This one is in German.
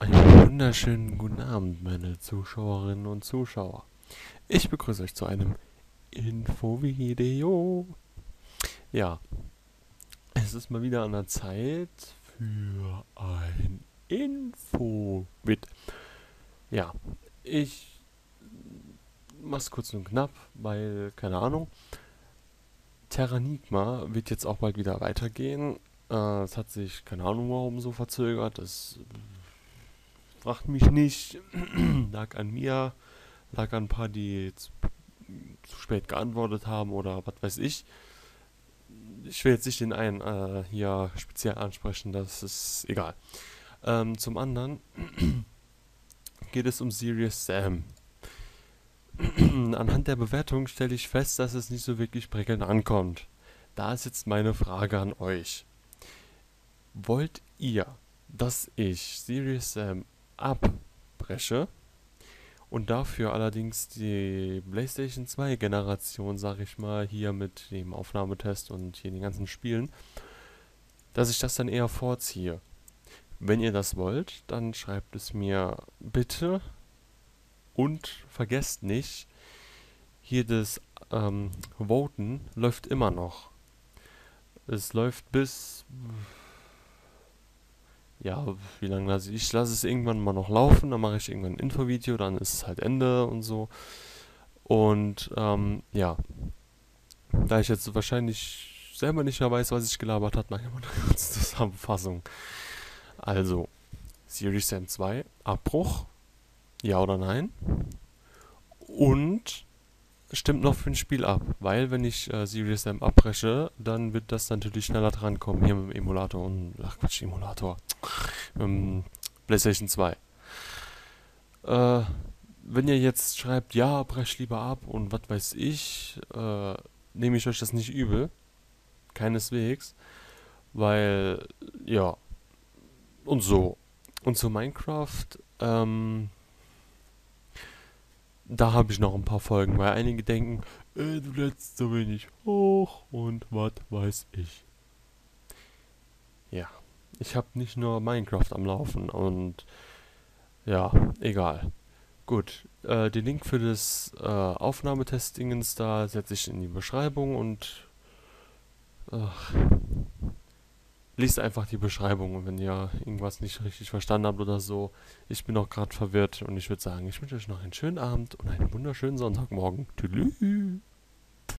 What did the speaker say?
Einen wunderschönen guten Abend, meine Zuschauerinnen und Zuschauer. Ich begrüße euch zu einem Infovideo. Ja, es ist mal wieder an der Zeit für ein Info-Bit. Ja, ich mach's kurz und knapp, weil, keine Ahnung, Terranigma wird jetzt auch bald wieder weitergehen. Es hat sich, keine Ahnung warum, so verzögert. Es fragt mich nicht, lag an mir, lag an ein paar, die zu spät geantwortet haben oder was weiß ich. Ich will jetzt nicht den einen hier speziell ansprechen, das ist egal. Zum anderen geht es um Serious Sam. Anhand der Bewertung stelle ich fest, dass es nicht so wirklich prickelnd ankommt. Da ist jetzt meine Frage an euch. Wollt ihr, dass ich Serious Sam abbreche und dafür allerdings die PlayStation 2 Generation, sag ich mal, hier mit dem Aufnahmetest und hier den ganzen Spielen, dass ich das dann eher vorziehe? Wenn ihr das wollt, dann schreibt es mir bitte und vergesst nicht, hier das Voten läuft immer noch. Es läuft bis... Ja, wie lange lasse ich? Ich lasse es irgendwann mal noch laufen, dann mache ich irgendwann ein Infovideo, dann ist es halt Ende und so. Und ja, da ich jetzt wahrscheinlich selber nicht mehr weiß, was ich gelabert habe, mache ich mal eine kurze Zusammenfassung. Also, Serious Sam 2, Abbruch, ja oder nein? Und stimmt noch für ein Spiel ab, weil wenn ich Serious Sam abbreche, dann wird das natürlich schneller drankommen, hier mit dem Emulator und, ach Quatsch, Emulator, PlayStation 2. Wenn ihr jetzt schreibt, ja, brech lieber ab und was weiß ich, nehme ich euch das nicht übel, keineswegs, weil, ja, und so. Und zu Minecraft, da habe ich noch ein paar Folgen, weil einige denken, du lädst so wenig hoch und was weiß ich. Ja, ich habe nicht nur Minecraft am Laufen und ja, egal. Gut, den Link für das Aufnahmetestingens da setze ich in die Beschreibung und lest einfach die Beschreibung und wenn ihr irgendwas nicht richtig verstanden habt oder so. Ich bin auch gerade verwirrt und ich würde sagen, ich wünsche euch noch einen schönen Abend und einen wunderschönen Sonntagmorgen. Tschüss.